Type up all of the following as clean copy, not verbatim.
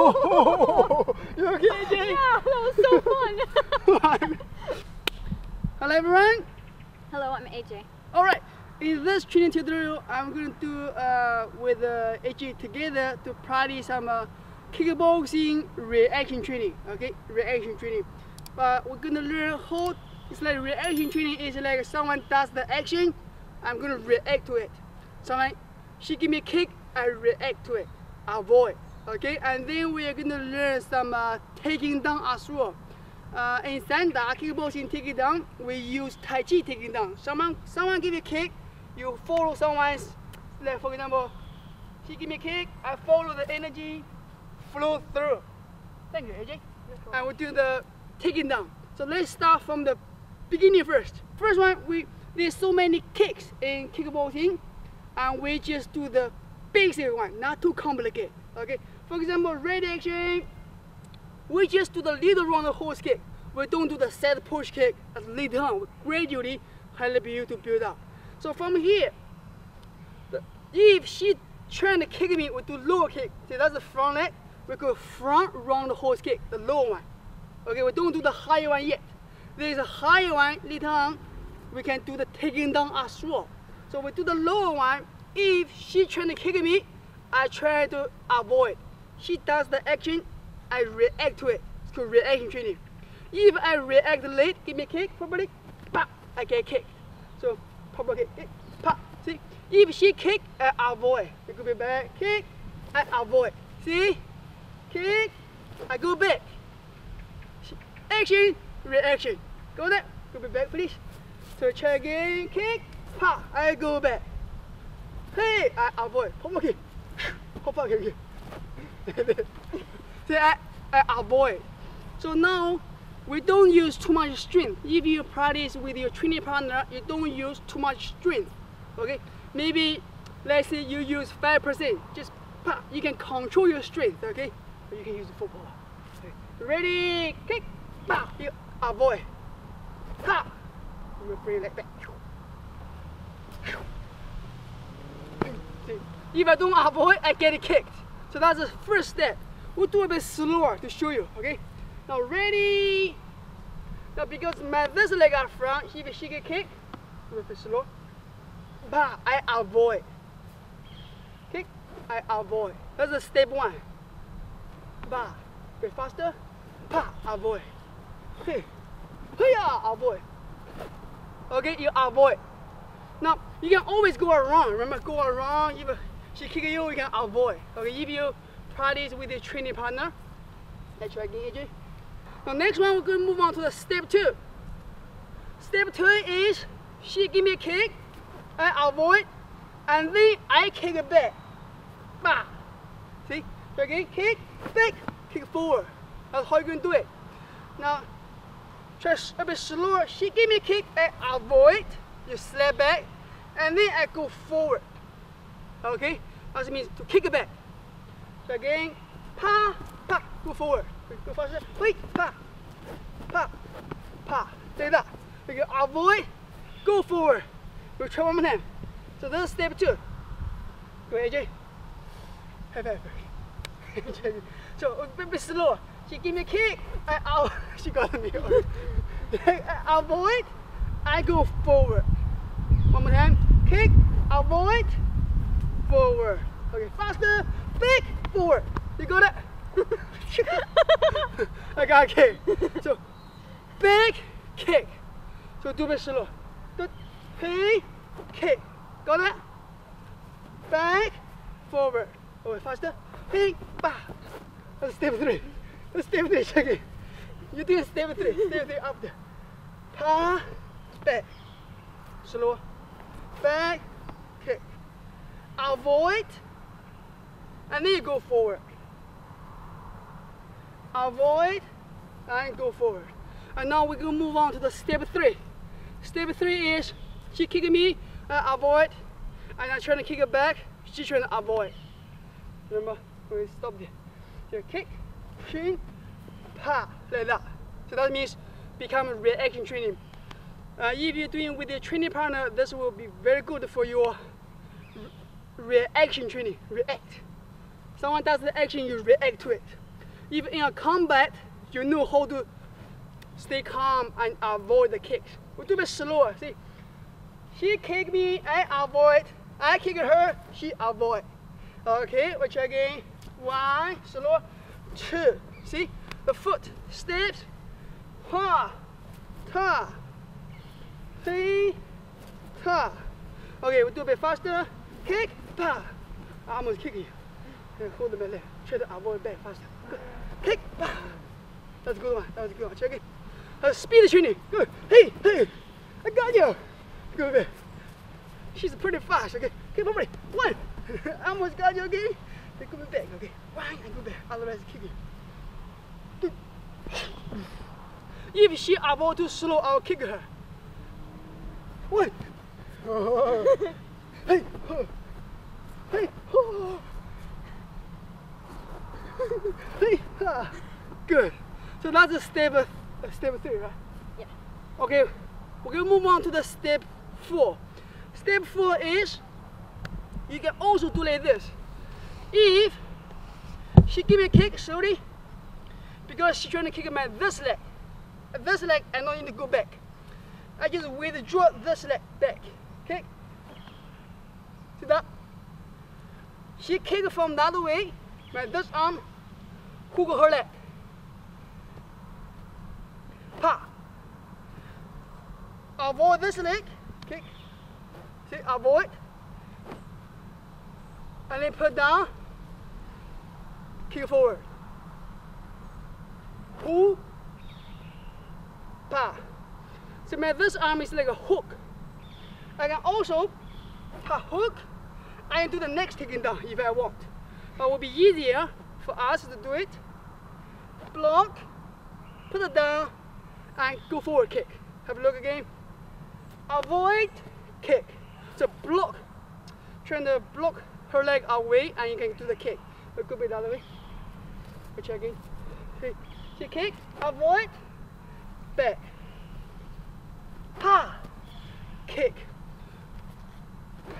Oh, you okay, Jay? Yeah, that was so fun. Hello, everyone. Hello, I'm AJ. All right, in this training tutorial, I'm going to do with AJ together to practice some kickboxing reaction training. Okay, reaction training. But we're gonna learn how it's like reaction training is like someone does the action, I'm gonna react to it. So like, she give me a kick, I react to it, I avoid. Okay, and then we are going to learn some taking down as well. In Sanda, kickboxing taking down, we use Tai Chi taking down. Someone give you a kick, you follow someone's, like for example, she give me a kick, I follow the energy, flow through. Thank you, AJ. And we do the taking down. So let's start from the beginning first. First one, there's so many kicks in kickboxing, and we just do the basic one, not too complicated. Okay. For example, red action, we just do the little round of horse kick. We don't do the set push kick as later on. We gradually help you to build up. So from here, if she trying to kick me, we do lower kick. See, that's the front leg. We go front round horse kick, the lower one. Okay, we don't do the higher one yet. There's a higher one later on. We can do the taking down as well. So we do the lower one. If she trying to kick me, I try to avoid. She does the action, I react to it. It's called reaction training. If I react late, give me a kick, probably, pop, I get kicked. So, probably kick, pop, see? If she kick, I avoid. It could be back, kick, I avoid. See? Kick, I go back. Action, reaction. Go there, go back, please. So, try again, kick, pop, I go back. Hey, I avoid. Probably kick. See, I avoid. So now we don't use too much strength. If you practice with your training partner, you don't use too much strength. Okay, maybe let's say you use 5%. Just pop. You can control your strength. Okay, but you can use the full power. Okay. Ready? Kick. Pop. You avoid. Pop. You bring it like that. See. If I don't avoid, I get it kicked. So that's the first step. We'll do a bit slower to show you, okay? Now ready? Now because this leg out front, if she get kicked, do a bit slow. Bah, I avoid. Kick, I avoid. That's the step one. Bah, a bit faster. Bah, avoid. Hey, hiya, avoid. Okay, you avoid. Now, you can always go around, remember, go around. If she kick you, you can avoid. Okay, if you practice with your training partner. Let's try again, AJ. Now, next one, we're going to move on to the step two. Step two is, she give me a kick, I avoid, and then I kick it back. Bah! See? So again, kick, back, kick forward. That's how you're going to do it. Now, try a bit slower. She give me a kick, I avoid. You slap back, and then I go forward. Okay, that means to kick it back. So again, pa, pa, go forward. Go faster. Wait, pa, pa, pa. Take that. You avoid, go forward. You try one more time. So that's step two. Go, AJ. High five. So a bit slow. She give me a kick. She got me. I avoid. I go forward. One more time. Kick, avoid, forward. Okay, faster, back, forward. You got it? I got kick. So, back, kick. So, do a bit slow. Hey, kick. Got it? Back, forward. Okay, faster. Hey, back. That's step three. That's step three. Check it. You do step three. Step three up there. Pa, back. Slow. Back, kick. Avoid, and then you go forward. Avoid, and go forward. And now we're gonna move on to the step three. Step three is, she kicking me, I avoid, and I'm trying to kick it back, she's trying to avoid. Remember, we stop there. So kick, pushing, pa, like that. So that means become reaction training. If you're doing with your training partner, this will be very good for your reaction training. React. Someone does the action, you react to it. Even in a combat, you know how to stay calm and avoid the kicks. We do it slower. See, she kicked me, I avoid. I kick her, she avoid. Okay, we check again. One, slow, two. See, the foot steps. Ha, ta, three, ta. Okay, we do a bit faster. Kick, ta. I almost kick you. And hold the leg. Try to avoid back faster. Good. Kick, ta. That's a good one. That was a good one. Check it. Speed training. Good. Hey, hey. I got you. Good bit. She's pretty fast. Okay. Keep on ready. One. I almost got you again. They go back. Okay. One and go back. Otherwise, kick you. Two. If she about too slow, I'll kick her. One. Oh. Hey. Oh. Hey. Oh. Hey. Ah. Good. So that's a step three, right? Yeah. Okay, we're gonna move on to the step four. Step four is you can also do like this. If she give me a kick, sorry, because she's trying to kick my this leg, I don't need to go back. I just withdraw this leg back. Kick. See that? She kicked from the other way. My this arm, hook her leg. Pa. Avoid this leg. Kick. See, avoid. And then put down. Kick forward. Pull. Pa. See, man, this arm is like a hook. I can also hook and do the next taking down if I want. But it will be easier for us to do it. Block. Put it down. And go forward kick. Have a look again. Avoid kick. So block. Trying to block her leg away and you can do the kick. A good bit the other way. We're checking. See. She kick. Avoid. Back. Pa. Kick.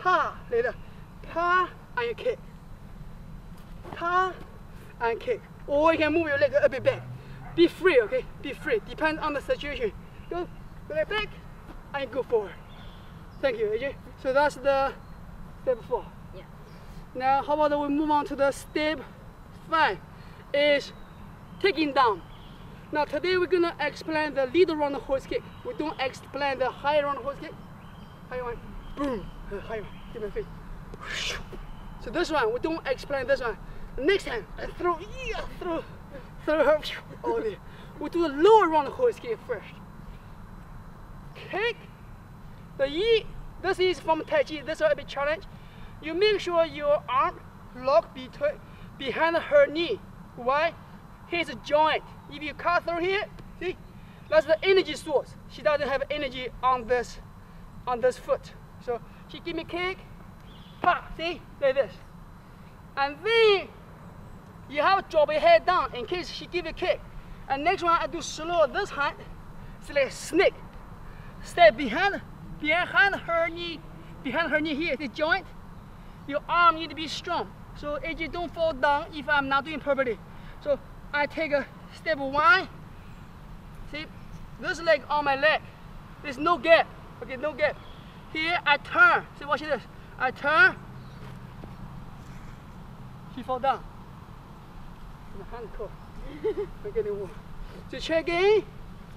Pa. Later. Pa and you kick. Pa and kick. Or you can move your leg a bit back. Be free, okay? Be free. Depends on the situation. Go like back and go forward. Thank you, AJ. So that's the step four. Yeah. Now, how about we move on to the step five? Is taking down. Now, today we're gonna explain the little round horse kick. We don't explain the high round horse kick. High one, boom. High one. Give me a face. So this one, we don't explain this one. Next time, I throw. Yeah, throw. We'll do the lower round horse kick first. Kick. The Yi, this is from Tai Chi, this will be a challenge. You make sure your arm locked behind her knee. Why? Here's a joint. If you cut through here, see? That's the energy source. She doesn't have energy on this foot. So she give me kick. Pa, see? Like this. And then you have to drop your head down in case she give you a kick. And next one I do slow this hand. It's like a snake. Step behind her knee here, the joint. Your arm need to be strong. So AJ don't fall down if I'm not doing properly. So I take a step one. See, this leg on my leg. There's no gap. Okay, no gap. Here I turn. See, watch this. I turn. She fall down. We're getting warm. So check in,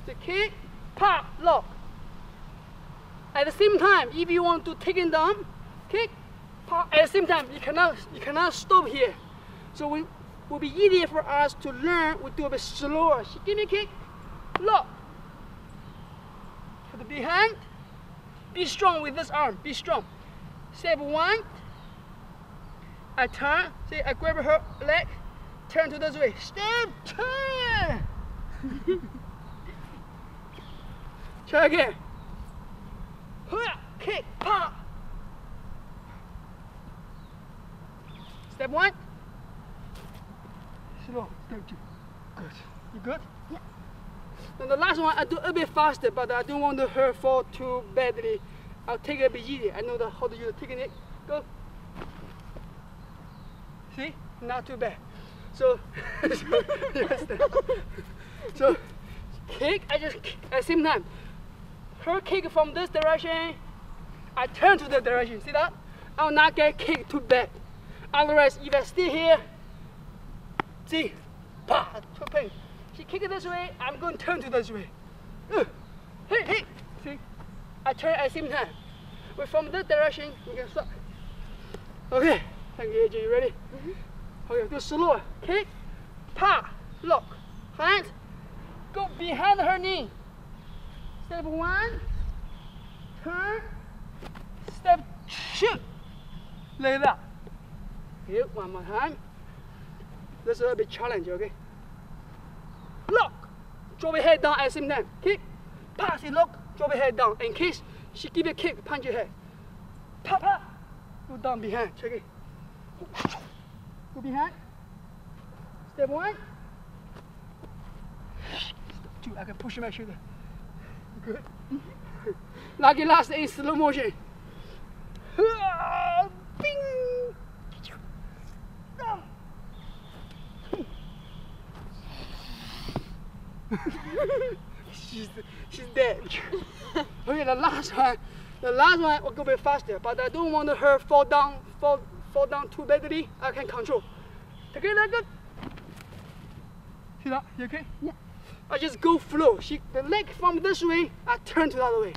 the kick, pop, lock. At the same time, if you want to take it down, kick, pop. At the same time, you cannot stop here. So it will be easier for us to learn. We do a bit slower. She give me kick, lock. Put the behind. Be strong with this arm. Be strong. Step one. I turn. See, I grab her leg. Turn to this way. Step two. Try again. Kick. Pop. Step one. Slow. Step two. Good. You good? Yeah. Then the last one I do a bit faster, but I don't want her fall too badly. I'll take it a bit easy. I know how to use the technique. Go. See? Not too bad. So yes, so kick. I just at same time. Her kick from this direction. I turn to the direction. See that? I'll not get kicked too bad. Otherwise, if I stay here, see, pa, too pain. She kicked this way. I'm going to turn to this way. Hey, hey. See, I turn at same time. But from this direction, you can stop. Okay. Thank you, AJ. You ready? Okay, go slow. Kick, pa, lock, hands, go behind her knee. Step one, turn, step two, like that. Okay, one more time. This will be a challenge, okay? Lock, drop your head down at the same time. Kick, pa, see, lock, drop your head down. In case she give you a kick, punch your head. Pa, pa, go down behind, check it. Go behind. Step one. Step two. I can push my shoulder. Good. Like it last in slow motion. Bing. She's dead. Okay, the last one will go a bit faster, but I don't want her fall down too badly. I can control. Okay, that's good. See that? You okay? Yeah. I just go flow. The leg from this way, I turn to the other way.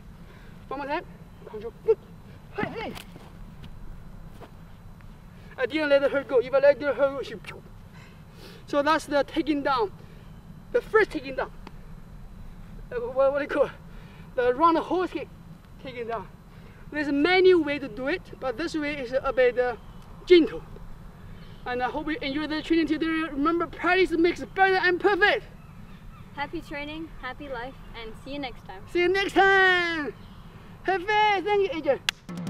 One more time. Control. Good. Hey, hey. I didn't let her go. If I let her go, she. So that's the taking down. The first taking down. What do you call it? The round hole taking down. There's many ways to do it, but this way is a bit gentle. And I hope you enjoy the training today. Remember, practice makes better and perfect. Happy training, happy life, and see you next time. See you next time. Have fun. Thank you, AJ.